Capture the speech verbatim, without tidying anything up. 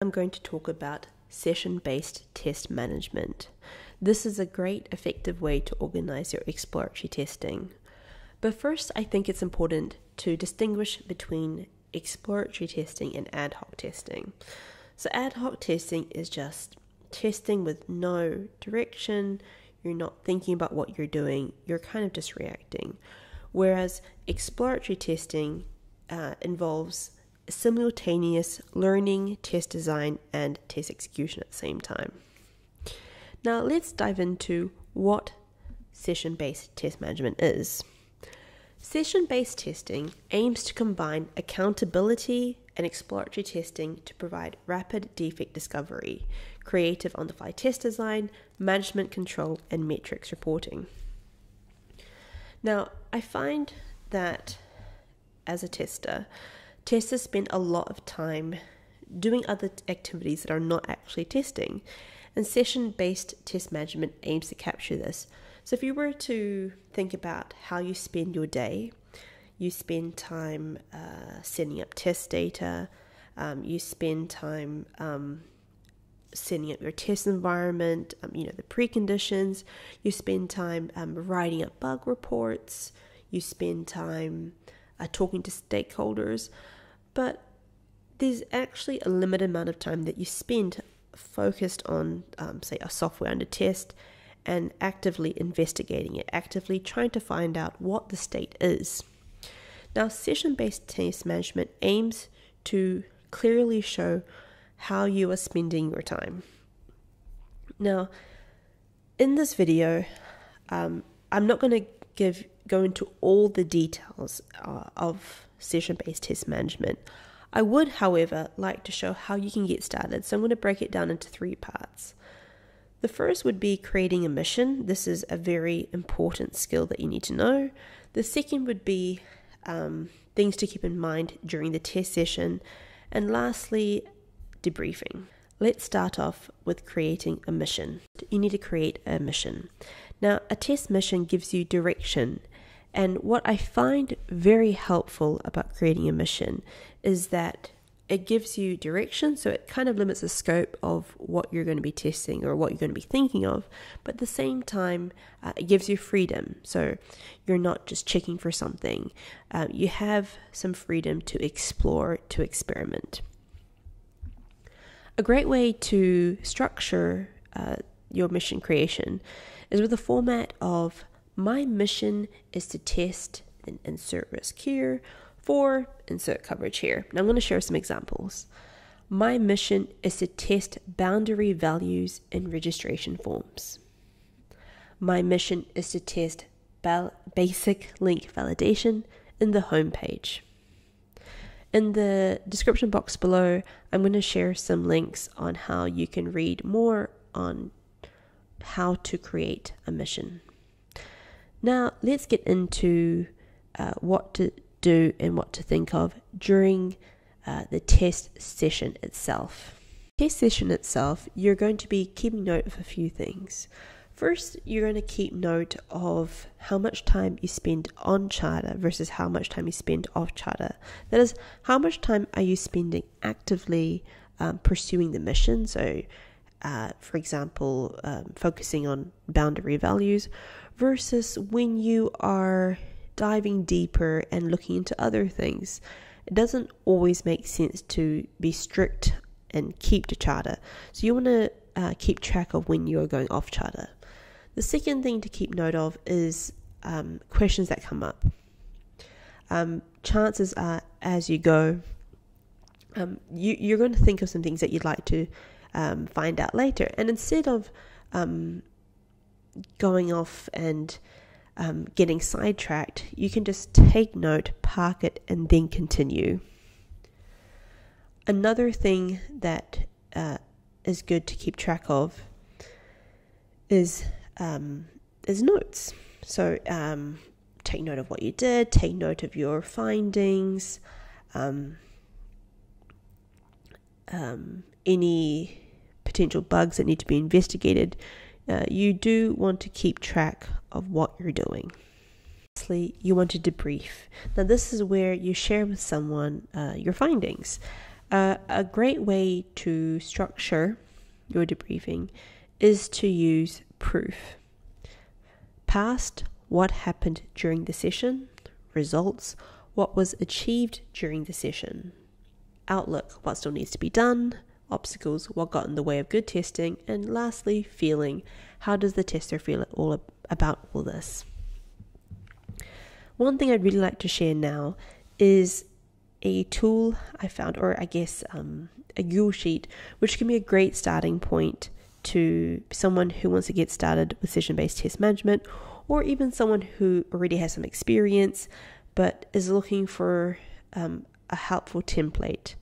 I'm going to talk about session-based test management. This is a great effective way to organize your exploratory testing. But first, I think it's important to distinguish between exploratory testing and ad hoc testing. So ad hoc testing is just testing with no direction. You're not thinking about what you're doing. You're kind of just reacting. Whereas exploratory testing uh, involves simultaneous learning, test design, and test execution at the same time. Now let's dive into what session-based test management is. Session-based testing aims to combine accountability and exploratory testing to provide rapid defect discovery, creative on-the-fly test design, management control, and metrics reporting. Now, I find that as a tester, testers spend a lot of time doing other activities that are not actually testing, and session-based test management aims to capture this. So if you were to think about how you spend your day, you spend time uh, setting up test data, um, you spend time um, setting up your test environment, um, you know, the preconditions, you spend time um, writing up bug reports, you spend time uh, talking to stakeholders, but there's actually a limited amount of time that you spend focused on, um, say, a software under test and actively investigating it, actively trying to find out what the state is. Now, session-based test management aims to clearly show how you are spending your time. Now, in this video, um, I'm not going to give go into all the details uh, of session-based test management. I would, however, like to show how you can get started, so I'm going to break it down into three parts. The first would be creating a mission. This is a very important skill that you need to know. The second would be um, things to keep in mind during the test session. And lastly, debriefing. Let's start off with creating a mission. You need to create a mission. Now, a test mission gives you direction. And what I find very helpful about creating a mission is that it gives you direction, so it kind of limits the scope of what you're going to be testing or what you're going to be thinking of, but at the same time, uh, it gives you freedom. So you're not just checking for something. Uh, you have some freedom to explore, to experiment. A great way to structure uh, your mission creation is with a format of my mission is to test, then insert risk here, for insert coverage here. Now I'm going to share some examples. My mission is to test boundary values in registration forms. My mission is to test basic link validation in the home page. In the description box below, I'm going to share some links on how you can read more on how to create a mission. Now let's get into uh, what to do and what to think of during uh, the test session itself. Test session itself, you're going to be keeping note of a few things. First, you're going to keep note of how much time you spend on charter versus how much time you spend off charter. That is, how much time are you spending actively um, pursuing the mission? So Uh, for example, um, focusing on boundary values versus when you are diving deeper and looking into other things. It doesn't always make sense to be strict and keep to charter. So you want to uh, keep track of when you are going off charter. The second thing to keep note of is um, questions that come up. Um, chances are, as you go, um, you, you're going to think of some things that you'd like to Um, find out later, and instead of um, going off and um, getting sidetracked, you can just take note, park it, and then continue. Another thing that uh, is good to keep track of is um, is notes. So um, take note of what you did, take note of your findings, um, um, any potential bugs that need to be investigated. Uh, you do want to keep track of what you're doing. Lastly, you want to debrief. Now this is where you share with someone uh, your findings. Uh, a great way to structure your debriefing is to use proof. Past, what happened during the session. Results, what was achieved during the session. Outlook, what still needs to be done. Obstacles, what got in the way of good testing. And lastly, feeling, how does the tester feel all about all this? One thing I'd really like to share now is a tool I found, or I guess um, a Google Sheet, which can be a great starting point to someone who wants to get started with session-based test management, or even someone who already has some experience but is looking for um, a helpful template